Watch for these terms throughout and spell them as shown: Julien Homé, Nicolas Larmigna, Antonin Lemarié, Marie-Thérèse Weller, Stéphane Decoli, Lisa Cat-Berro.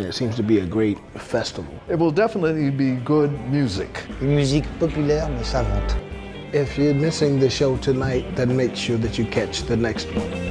It seems to be a great festival. It will definitely be good music. Une musique populaire mais savante. If you're missing the show tonight, then make sure that you catch the next one.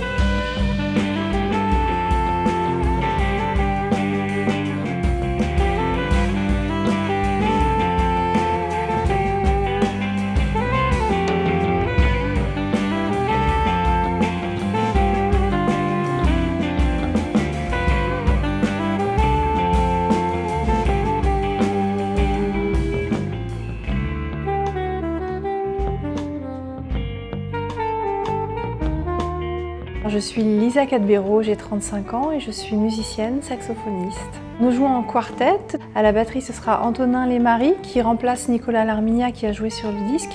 Je suis Lisa Cat-Berro, j'ai 35 ans et je suis musicienne, saxophoniste. Nous jouons en quartet. À la batterie, ce sera Antonin Lemarié qui remplace Nicolas Larmigna qui a joué sur le disque.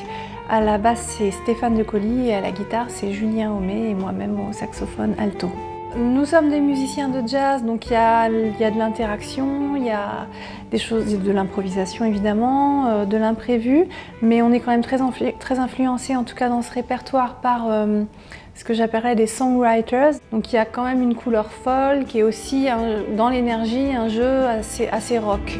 À la basse, c'est Stéphane Decoli et à la guitare, c'est Julien Homé et moi-même au saxophone alto. Nous sommes des musiciens de jazz, donc il y a de l'interaction, il y a des choses, de l'improvisation évidemment, de l'imprévu, mais on est quand même très influencé, en tout cas dans ce répertoire, par ce que j'appellerais des songwriters. Donc il y a quand même une couleur folk et aussi dans l'énergie un jeu assez rock.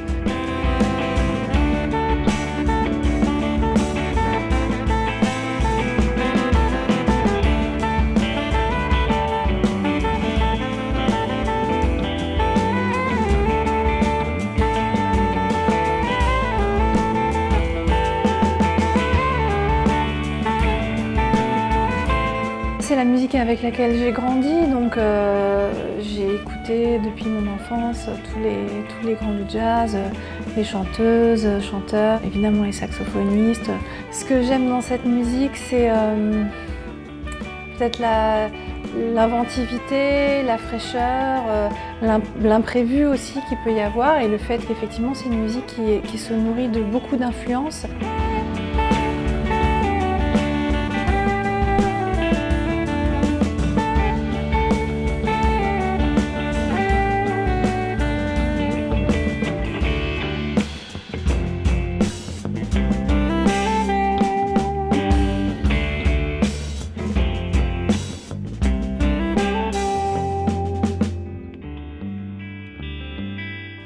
C'est la musique avec laquelle j'ai grandi, donc j'ai écouté depuis mon enfance tous les grands du jazz, les chanteuses, chanteurs, évidemment les saxophonistes. Ce que j'aime dans cette musique, c'est peut-être l'inventivité, la fraîcheur, l'imprévu aussi qu'il peut y avoir, et le fait qu'effectivement c'est une musique qui se nourrit de beaucoup d'influences.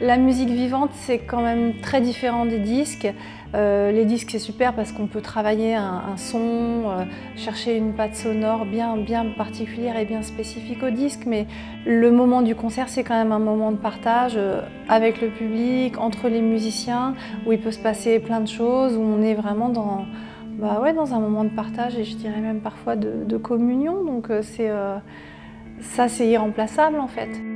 La musique vivante, c'est quand même très différent des disques. Les disques, c'est super parce qu'on peut travailler un son, chercher une patte sonore bien particulière et bien spécifique au disque, mais le moment du concert, c'est quand même un moment de partage avec le public, entre les musiciens, où il peut se passer plein de choses, où on est vraiment dans un moment de partage et je dirais même parfois de communion. Donc ça, c'est irremplaçable en fait.